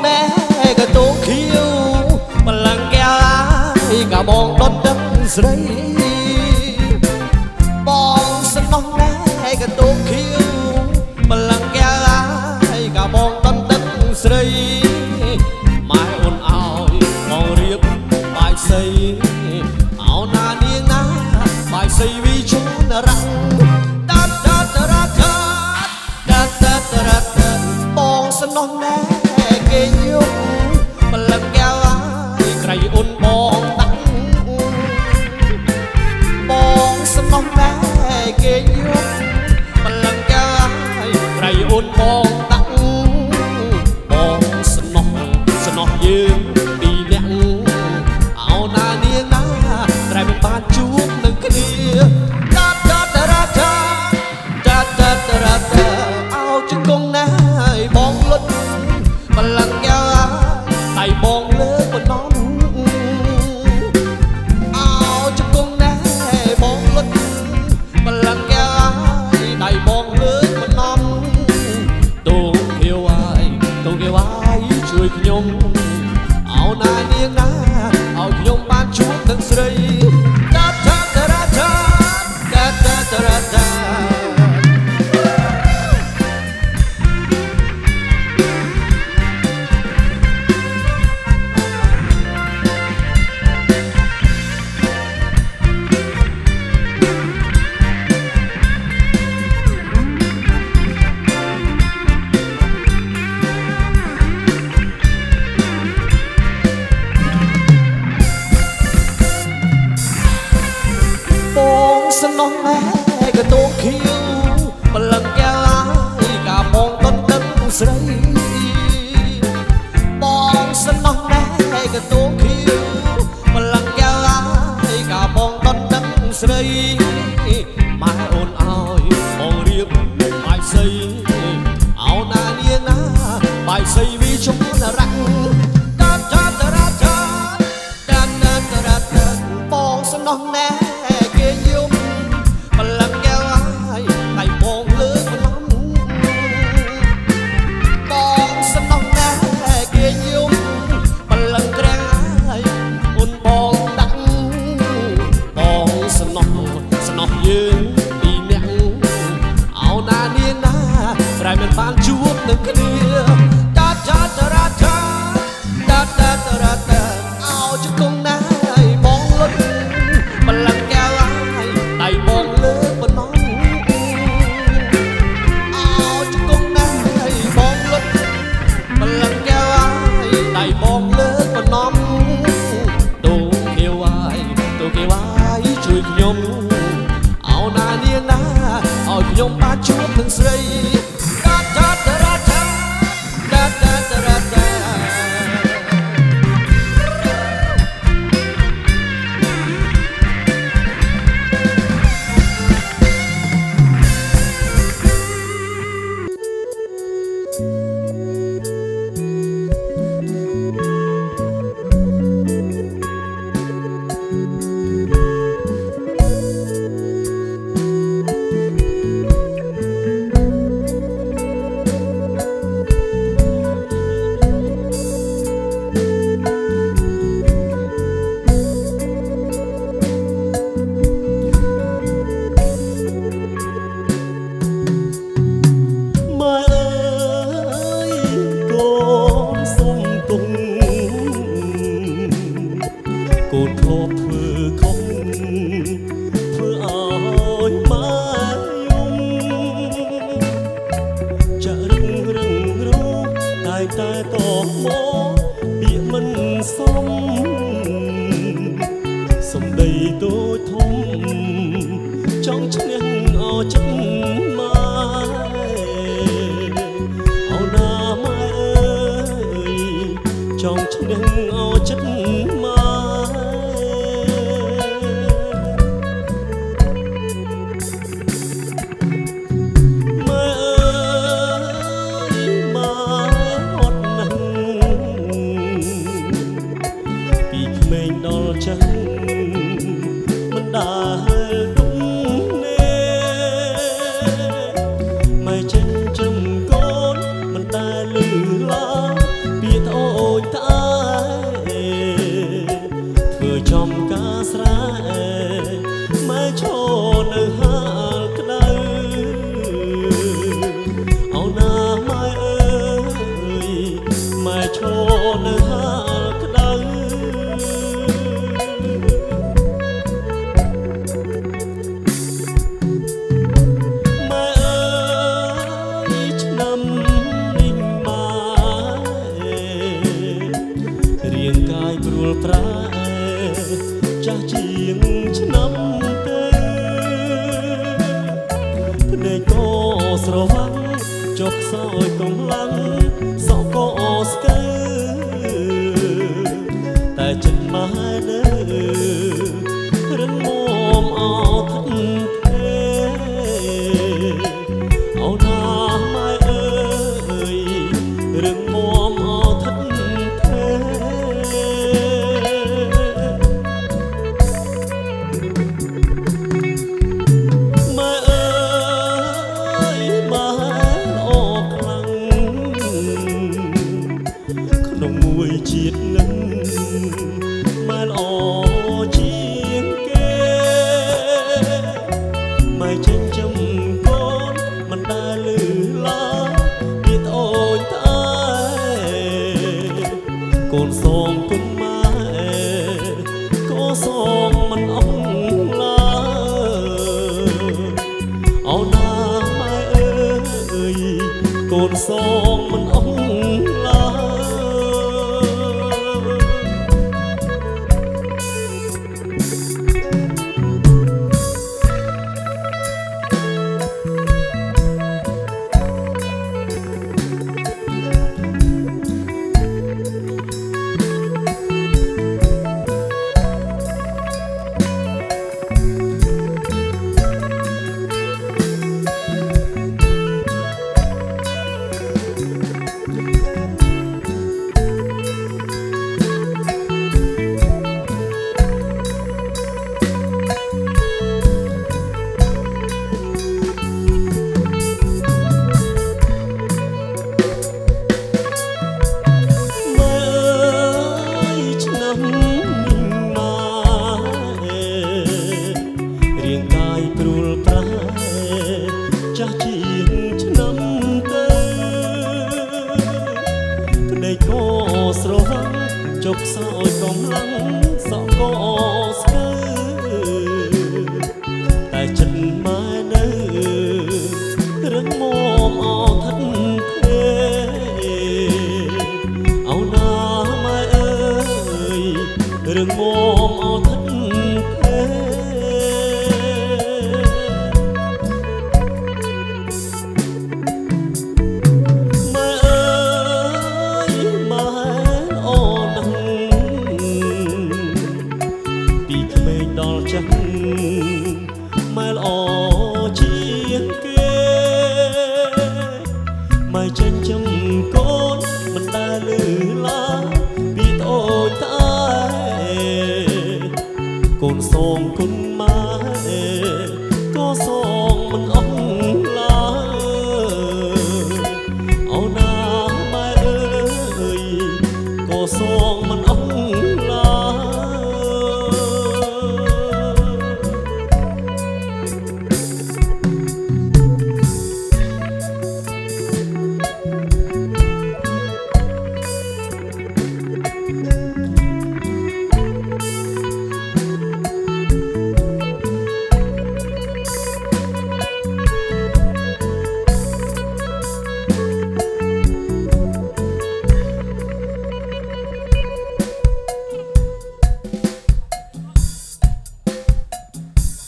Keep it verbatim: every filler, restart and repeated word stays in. แม่กระตูเขียวมันลังแก่ลายกะมองต้นดังสรีมองสนองแม่กระตูเขียวมันลังแก่ลายกะมองต้นดังสรีไม้อ่อนอ่อยมองเรียบใบใสเอาหน้าเนียงหน้าใบใสวิชนรังดัดดัดรักดัดดัดรักมองสนองแม่มันลังแกลายใครอุ่นมองตั้งมองสมองแม่เกยยุบมันลังแกลายใครอุ่นมองตั้งมองสนองสนองยืนปีแนงเอาหน้าเนียนหน้าใครเป็นบ้านจุกหนึ่งคดีดัดดัดรักดัดดัดรักเอาจุกกงหน้าบองลดมันลังแกลายไต่บองเลิกบนน้องเอาจุกกงแน่บองลดมันลังแกลายไต่บองเลิกบนน้องตูเขียวไอตูเขียวไอช่วยขยมเอาหน้าเนียงหน้าเอาขยมบ้านชุดทั้งสตรีดัดดัดดัดดัดดัดดัดดัดสนองแม่กระตูเขียวมันลังแกลายกะมองต้นตึ้งสรีมองสนองแม่กระตูเขียวมันลังแกลายกะมองต้นตึ้งสรีมาอ่อนอ่อยมองเรียบใบใสเอาหน้าเนียนหน้าใบใสวิชมรังดัดดัดดัดดัดดัดดัดมองสนองแม่บ้านจูบหนึ่งคดีดัดดัดดัดดัดดัดดัดดัดเอาจุกงนายมองลดมันลังแกลายไต่มองเลิกบนน้องเอาจุกงนายมองลดมันลังแกลายไต่มองเลิกบนน้องตูเขียวไว้ตูเขียวไว้ช่วยขยมเอาหน้าเนียนหน้าเอาขยมบ้านจูบหนึ่งสตรี ตราจะเจียงชะน้ำเตยในโกสระวังจกซอยกองลังสอโกสเกแต่ฉันมาเนื้อเรื่องมอมอทันเทเอาหน้าไม่เอ่ยเรื่องมอมอทันเทไม่เอ่ยมาออกหลังขนมมวยจีดเงินมันออกเชียงเกไม่เช่นจำก้อนมันได้หรือลาปิดโอยตายก้นสองก้นไม้ก้นสองมันอ่องลาเอาหน้าไม้เอ้ยก้นสองมันอ่องลาจกซอยกองลังสองโกสเกแต่ฉันไม่เนื้อเรื่องมอมอทันเทเอาหน้าไม่เอ่ยเรื่องมอมอทันเทไม่หล่อเชียงเกไม่เช่นจำก้นมันได้หรือลาปีโตตายก้นสองก้น